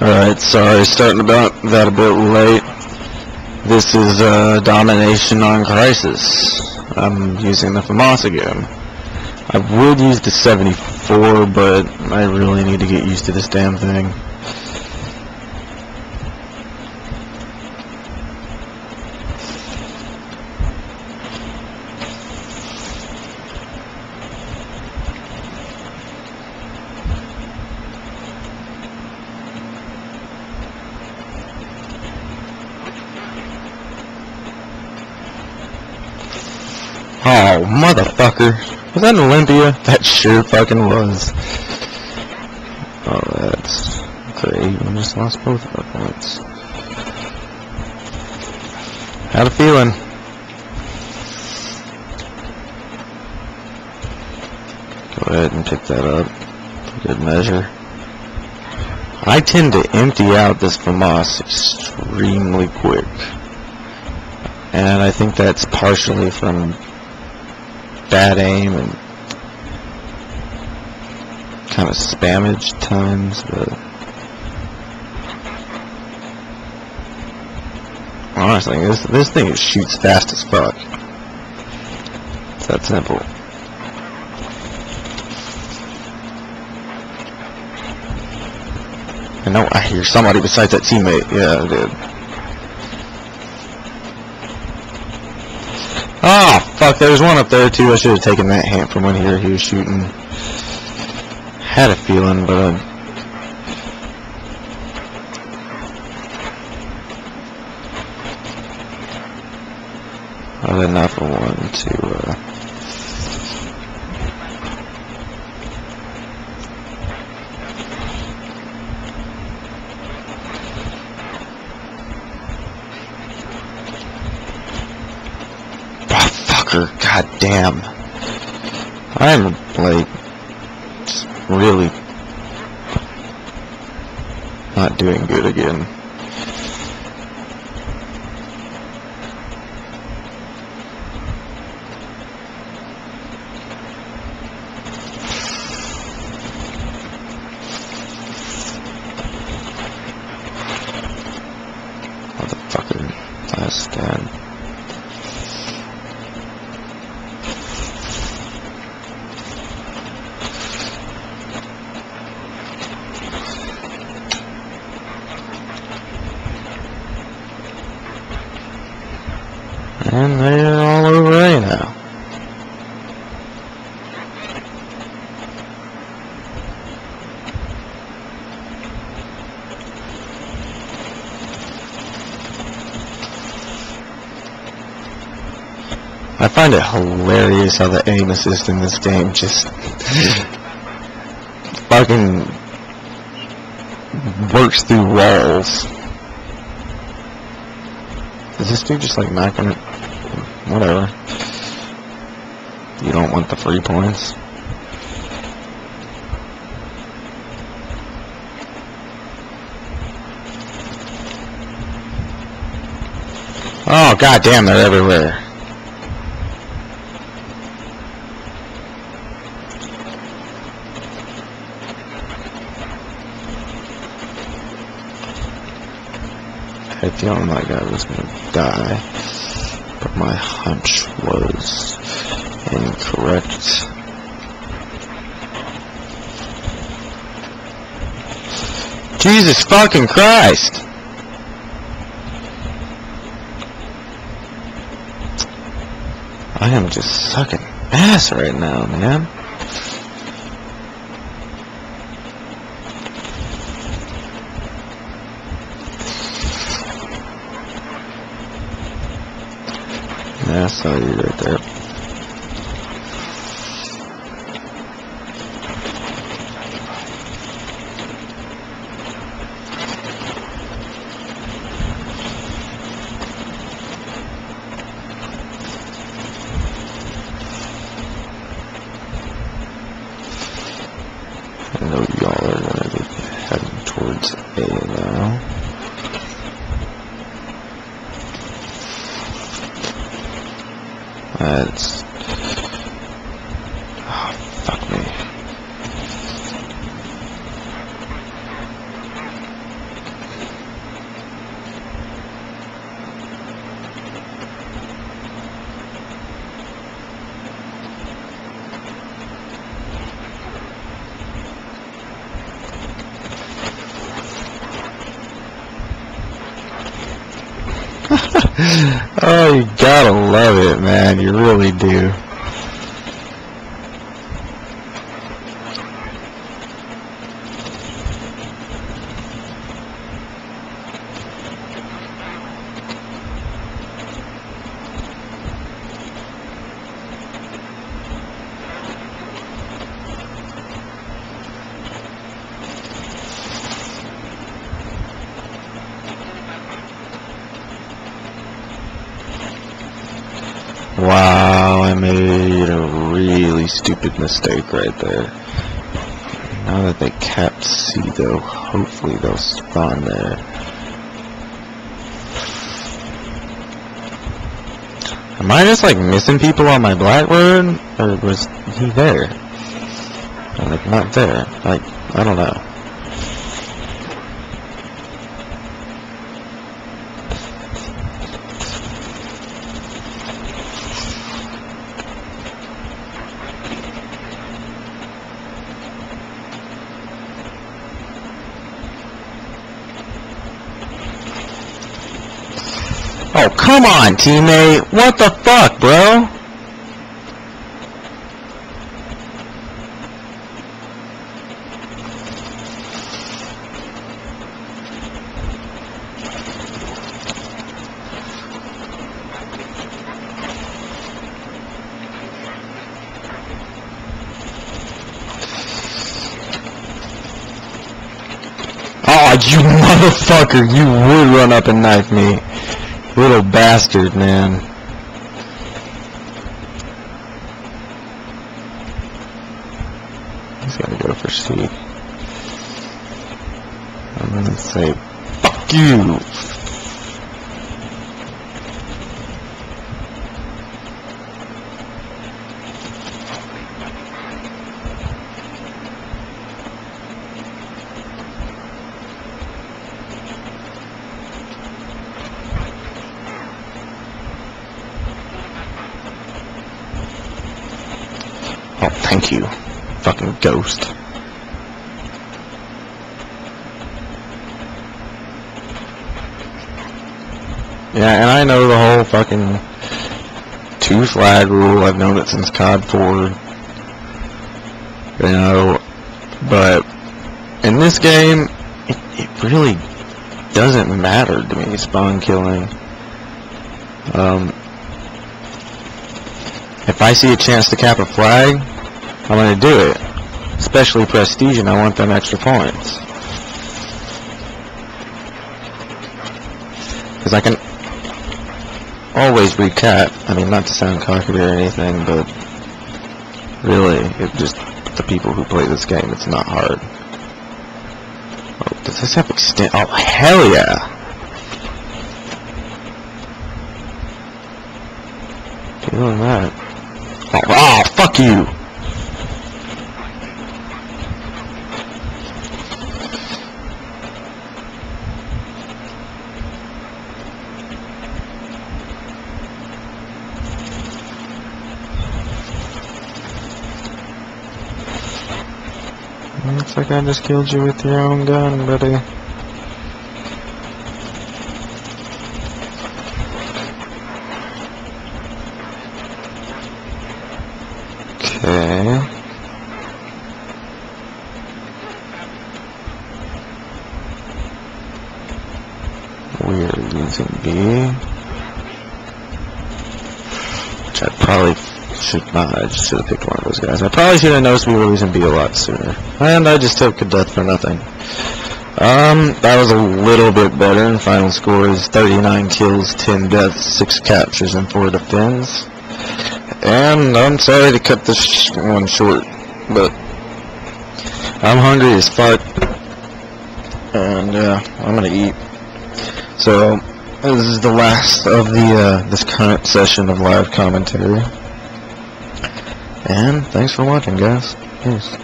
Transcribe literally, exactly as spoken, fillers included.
Alright, sorry, starting about that a bit late. This is uh, Domination on Crisis. I'm using the FAMAS again. I would use the seventy-four, but I really need to get used to this damn thing. Oh, motherfucker. Was that an Olympia? That sure fucking was. Oh, that's great. I just lost both of our points. Had a feeling. Go ahead and pick that up. For good measure. I tend to empty out this FAMAS extremely quick. And I think that's partially from bad aim and kind of spammage times, but honestly, this this thing shoots fast as fuck. It's that simple. I know I hear somebody besides that teammate. Yeah, I did. Ah, oh, fuck, there was one up there too. I should have taken that hand from one here. He was shooting. Had a feeling, but uh, not enough of one to God damn. I'm like really not doing good again. Motherfucker, last time. And they're all over A now. I find it hilarious how the aim assist in this game just fucking works through walls. Is this dude just like knocking it? Whatever. You don't want the free points. Oh, god damn, they're everywhere. I had a feeling that guy was going to die, but my hunch was incorrect. Jesus fucking Christ! I am just sucking ass right now, man. I saw you right there. I know y'all are gonna be heading towards A now. That's... Oh, fuck me. Oh, you gotta love it, man. You really do. Wow, I made a really stupid mistake right there. Now that they capped C though, hopefully they'll spawn there. Am I just like missing people on my Blackbird? Or was he there? I'm like, not there. Like, I don't know. Oh, come on, teammate. What the fuck, bro? Oh, you motherfucker. You would run up and knife me. Little bastard, man. He's gotta go for C. I'm gonna say, fuck you! Oh, thank you, fucking ghost. Yeah, and I know the whole fucking two flag rule. I've known it since COD four. You know, but in this game, it, it really doesn't matter to me, spawn killing. Um... If I see a chance to cap a flag, I'm going to do it. Especially Prestige, and I want them extra points. Because I can always recap. I mean, not to sound cocky or anything, but really, it just the people who play this game, it's not hard. Oh, does this have extent? Oh, hell yeah! Doing that. Oh, oh, fuck you! Looks like I just killed you with your own gun, buddy. Which I probably should not. I just should have picked one of those guys. I probably should have noticed we were losing B a lot sooner. And I just took a death for nothing. Um, that was a little bit better. Final score is thirty-nine kills, ten deaths, six captures, and four defends. And I'm sorry to cut this one short, but I'm hungry as fuck. And yeah, uh, I'm gonna eat. So this is the last of the uh, this current session of live commentary. And thanks for watching, guys. Peace.